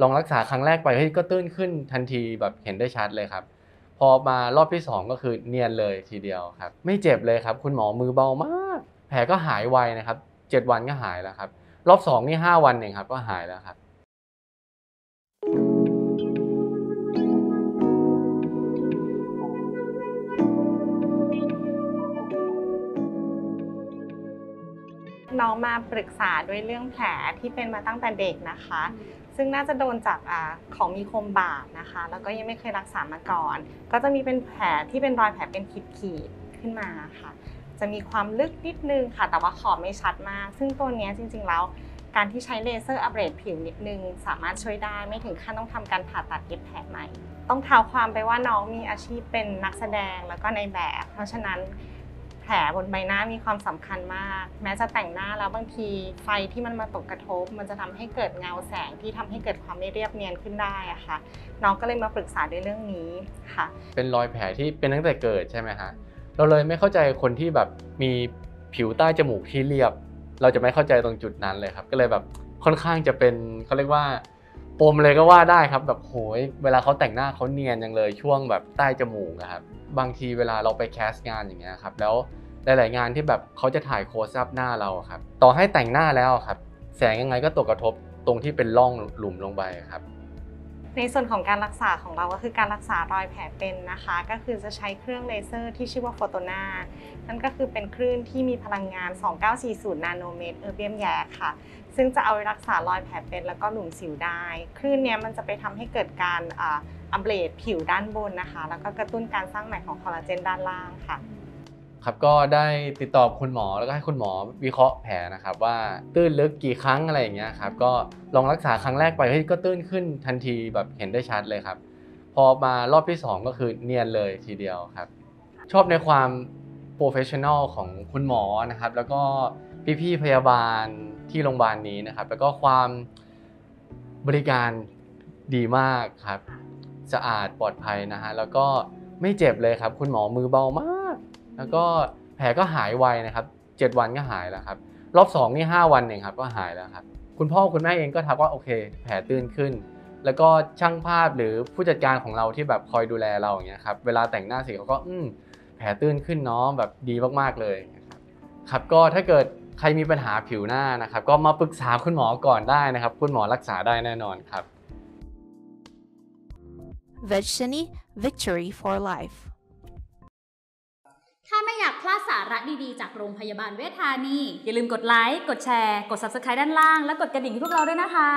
ลองรักษาครั้งแรกไปเฮ้ยก็ตื้นขึ้นทันทีแบบเห็นได้ชัดเลยครับพอมารอบที่2ก็คือเนียนเลยทีเดียวครับไม่เจ็บเลยครับคุณหมอมือเบามากแผลก็หายไวนะครับ7วันก็หายแล้วครับรอบ2นี่5วันเองครับก็หายแล้วครับน้องมาปรึกษาด้วยเรื่องแผลที่เป็นมาตั้งแต่เด็กนะคะซึ่งน่าจะโดนจากของมีคมบาดนะคะแล้วก็ยังไม่เคยรักษามาก่อนก็จะมีเป็นแผลที่เป็นรอยแผลเป็นขีดๆขึ้นมาค่ะจะมีความลึกนิดนึงค่ะแต่ว่าขอบไม่ชัดมากซึ่งตัวนี้จริงๆแล้วการที่ใช้เลเซอร์อัปเกรดผิวนิดนึงสามารถช่วยได้ไม่ถึงขั้นต้องทำการผ่าตัดเย็บแผลใหม่ต้องเท้าความไปว่าน้องมีอาชีพเป็นนักแสดงแล้วก็ในแบบเพราะฉะนั้นแผลบนใบหน้ามีความสำคัญมากแม้จะแต่งหน้าแล้วบางทีไฟที่มันมาตกกระทบมันจะทำให้เกิดเงาแสงที่ทำให้เกิดความไม่เรียบเนียนขึ้นได้อะค่ะน้องก็เลยมาปรึกษาในเรื่องนี้ค่ะเป็นรอยแผลที่เป็นตั้งแต่เกิดใช่ไหมคะเราเลยไม่เข้าใจคนที่แบบมีผิวใต้จมูกที่เรียบเราจะไม่เข้าใจตรงจุดนั้นเลยครับก็เลยแบบค่อนข้างจะเป็นเขาเรียกว่าปมเลยก็ว่าได้ครับแบบโหยเวลาเขาแต่งหน้าเขาเนียนอย่างเลยช่วงแบบใต้จมูกนะครับบางทีเวลาเราไปแคสงานอย่างเงี้ยครับแล้วหลายๆงานที่แบบเขาจะถ่ายโคลซัพหน้าเราครับต่อให้แต่งหน้าแล้วครับแสงยังไงก็ตกกระทบตรงที่เป็นร่องหลุมลงไปครับในส่วนของการรักษาของเราก็คือการรักษารอยแผลเป็นนะคะก็คือจะใช้เครื่องเลเซอร์ที่ชื่อว่าโฟโตนานั่นก็คือเป็นคลื่นที่มีพลังงาน2940นาโนเมตรเออร์เบียมแยค่ะซึ่งจะเอาไปรักษารอยแผลเป็นแล้วก็หลุมสิวได้คลื่นนี้มันจะไปทำให้เกิดการอัปเกรดผิวด้านบนนะคะแล้วก็กระตุ้นการสร้างใหม่ของคอลลาเจนด้านล่างค่ะครับก็ได้ติดต่อคุณหมอแล้วก็ให้คุณหมอวิเคราะห์แผลนะครับว่าตื้นลึกกี่ครั้งอะไรอย่างเงี้ยครับก็ลองรักษาครั้งแรกไปเฮ้ยก็ตื้นขึ้นทันทีแบบเห็นได้ชัดเลยครับพอมารอบที่2ก็คือเนียนเลยทีเดียวครับชอบในความโปรเฟชชั่นอลของคุณหมอนะครับแล้วก็พี่ๆพยาบาลที่โรงพยาบาลนี้นะครับแล้วก็ความบริการดีมากครับสะอาดปลอดภัยนะฮะแล้วก็ไม่เจ็บเลยครับคุณหมอมือเบามากแล้วก็แผลก็หายไวนะครับ7วันก็หายแล้วครับรอบ2นี่5วันเองครับก็หายแล้วครับคุณพ่อคุณแม่เองก็ทักว่าโอเคแผลตื้นขึ้นแล้วก็ช่างภาพหรือผู้จัดการของเราที่แบบคอยดูแลเราอย่างเงี้ยครับเวลาแต่งหน้าเสร็จเขาก็แผลตื้นขึ้นเนาะแบบดีมากๆเลยครับก็ถ้าเกิดใครมีปัญหาผิวหน้านะครับก็มาปรึกษาคุณหมอก่อนได้นะครับคุณหมอรักษาได้แน่นอนครับ Vetchini Victory for Lifeถ้าไม่อยากพลาดสาระดีๆจากโรงพยาบาลเวชธานีอย่าลืมกดไลค์กดแชร์กด Subscribe ด้านล่างและกดกระดิ่งให้พวกเราด้วยนะคะ